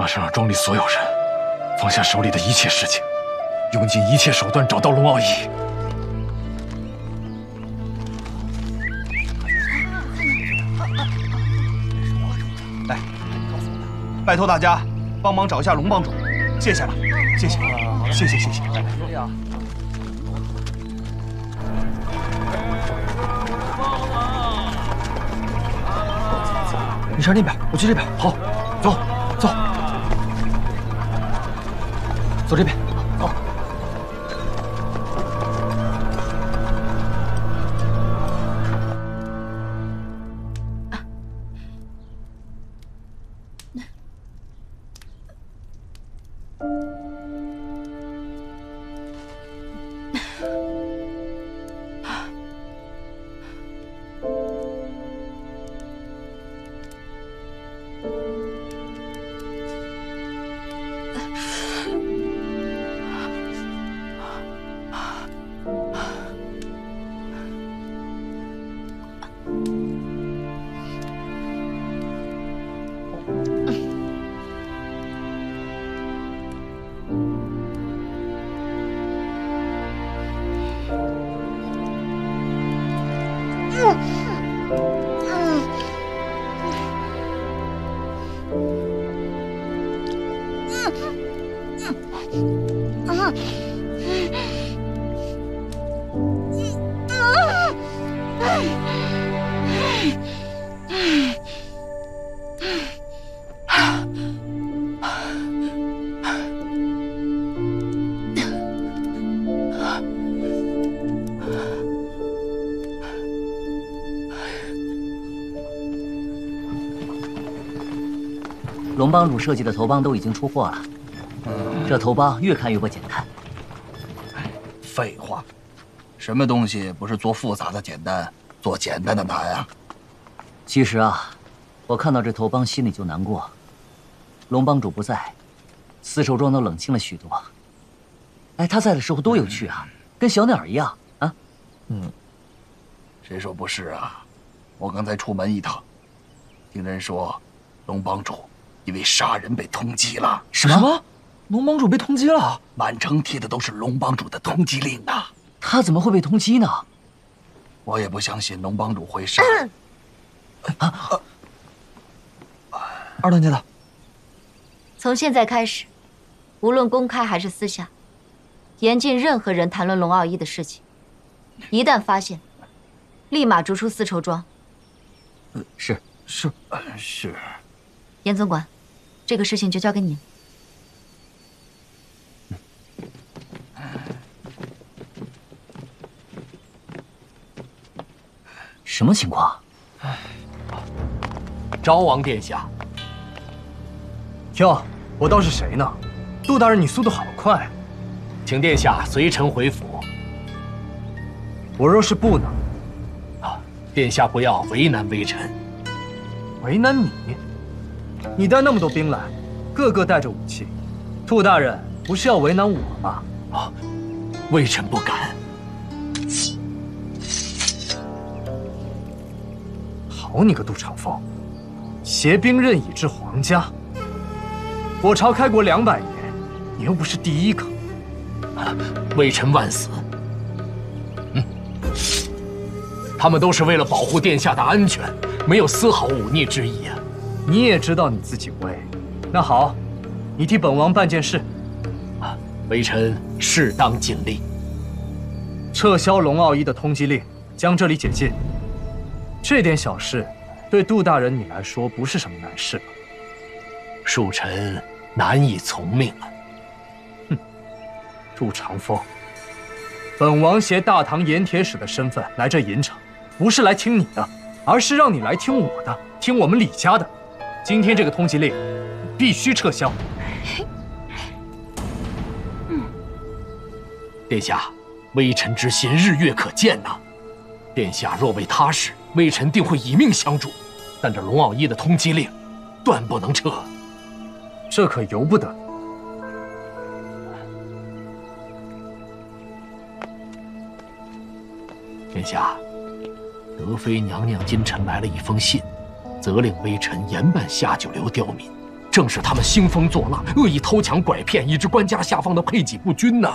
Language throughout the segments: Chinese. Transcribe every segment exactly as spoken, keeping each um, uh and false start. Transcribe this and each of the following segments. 马上让庄里所有人放下手里的一切事情，用尽一切手段找到龙傲一。 拜托大家，帮忙找一下龙帮主，谢谢了，谢谢，谢谢，谢谢。你上那边，我去这边。好，走，走，走这边，走。龙帮主设计的头帮都已经出货了，这头帮越看越不简单。废话，什么东西不是做复杂的简单，做简单的难啊？其实啊，我看到这头帮心里就难过。龙帮主不在，丝绸庄都冷清了许多。哎，他在的时候多有趣啊，跟小鸟一样啊。嗯，谁说不是啊？我刚才出门一趟，听人说，龙帮主。 因为杀人被通缉了，什么？龙帮主被通缉了？满城贴的都是龙帮主的通缉令啊！他怎么会被通缉呢？我也不相信龙帮主会杀。啊！二当家的，从现在开始，无论公开还是私下，严禁任何人谈论龙傲一的事情。一旦发现，立马逐出丝绸庄。呃，是是是。 严总管，这个事情就交给你了。什么情况？昭王殿下，哟，我倒是谁呢？杜大人，你速度好快！请殿下随臣回府。我若是不呢？啊，殿下不要为难微臣。为难你？ 你带那么多兵来，个个带着武器，兔大人不是要为难我吗？啊，微臣不敢。好你个杜长风，挟兵任以制皇家。我朝开国两百年，你又不是第一个。啊，微臣万死。嗯，他们都是为了保护殿下的安全，没有丝毫忤逆之意啊。 你也知道你自己威，那好，你替本王办件事，啊，微臣适当尽力。撤销龙傲一的通缉令，将这里解禁。这点小事，对杜大人你来说不是什么难事吧？恕臣难以从命了。哼，杜长风，本王携大唐盐铁使的身份来这银城，不是来听你的，而是让你来听我的，听我们李家的。 今天这个通缉令必须撤销。殿下，微臣之心，日月可见呐。殿下若为他事，微臣定会以命相助。但这龙傲一的通缉令，断不能撤。这可由不得。殿下，德妃娘娘今晨来了一封信。 责令微臣严办下九流刁民，正是他们兴风作浪，恶意偷抢拐骗，以致官家下方的配给不均呢。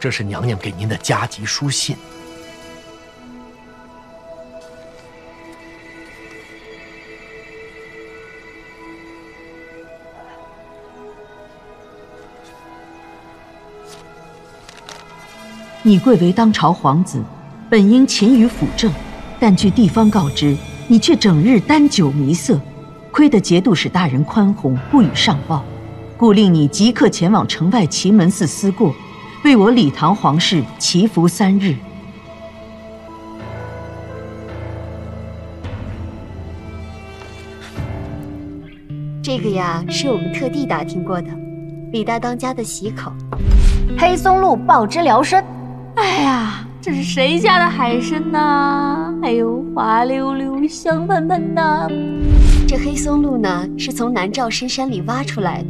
这是娘娘给您的加急书信。 你贵为当朝皇子，本应勤于辅政，但据地方告知，你却整日单酒迷色，亏得节度使大人宽宏不予上报，故令你即刻前往城外祁门寺思过，为我李唐皇室祈福三日。这个呀，是我们特地打听过的，李大当家的喜口，黑松露爆汁疗参。 哎呀，这是谁家的海参呐？哎呦，滑溜溜、香喷喷的。这黑松露呢，是从南诏深山里挖出来的。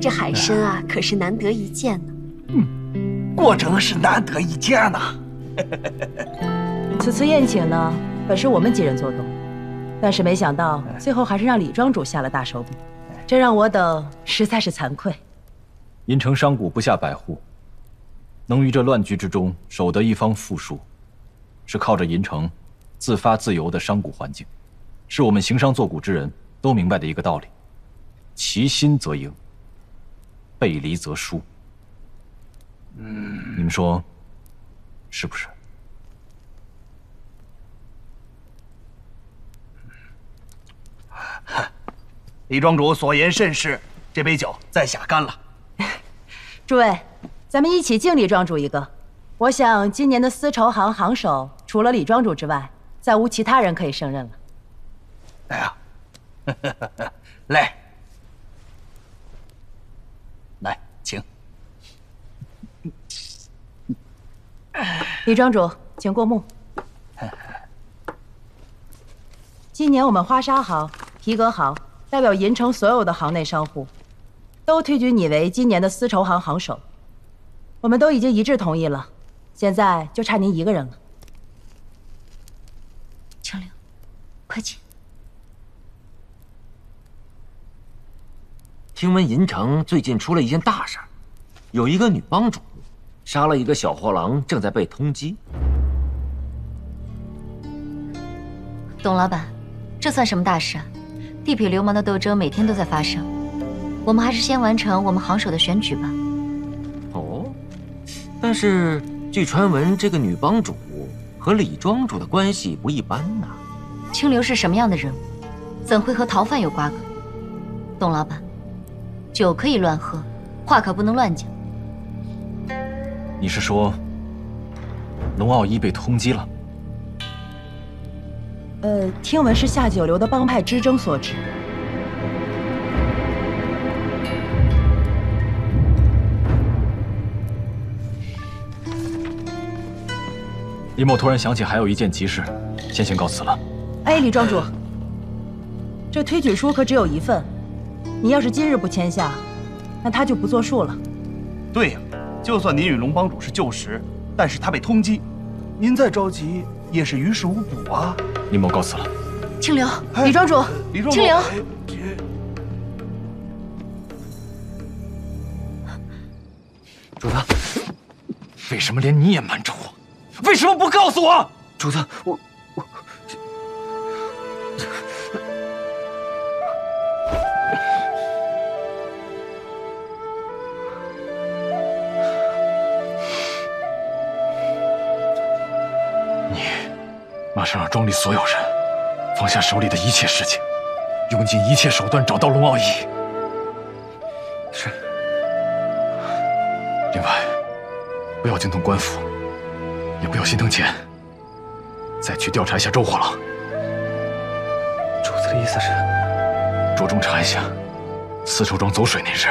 这海参啊，可是难得一见呢。嗯，果真是难得一见呐。此次宴请呢，本是我们几人做动，但是没想到最后还是让李庄主下了大手笔，这让我等实在是惭愧。银城商贾不下百户。 能于这乱局之中守得一方富庶，是靠着银城自发自由的商贾环境，是我们行商做贾之人都明白的一个道理：齐心则赢，背离则输。嗯，你们说，是不是？李庄主所言甚是，这杯酒在下干了。诸位。 咱们一起敬李庄主一个。我想今年的丝绸行行首，除了李庄主之外，再无其他人可以胜任了。来啊，呵呵呵来，来，请。李庄主，请过目。今年我们花纱行、皮革行代表银城所有的行内商户，都推举你为今年的丝绸行行首。 我们都已经一致同意了，现在就差您一个人了。程玲，快请。听闻银城最近出了一件大事，有一个女帮主杀了一个小货郎，正在被通缉。董老板，这算什么大事啊？地痞流氓的斗争每天都在发生，我们还是先完成我们行首的选举吧。 但是，据传闻，这个女帮主和李庄主的关系不一般呐。清流是什么样的人，怎会和逃犯有瓜葛？董老板，酒可以乱喝，话可不能乱讲。你是说，龙傲一被通缉了？呃，听闻是下九流的帮派之争所致。 李某突然想起还有一件急事，先行告辞了。哎，李庄主，这推举书可只有一份，你要是今日不签下，那他就不作数了。对呀、啊，就算您与龙帮主是旧识，但是他被通缉，您再着急也是于事无补啊。李某告辞了。清流，李庄主，李庄主，清流。主子，为什么连你也瞒着我？ 为什么不告诉我，主子？我我你马上让庄里所有人放下手里的一切事情，用尽一切手段找到龙傲一。是。另外，不要惊动官府。 也不要心疼钱，再去调查一下周货郎。主子的意思是，着重查一下丝绸庄走水那事。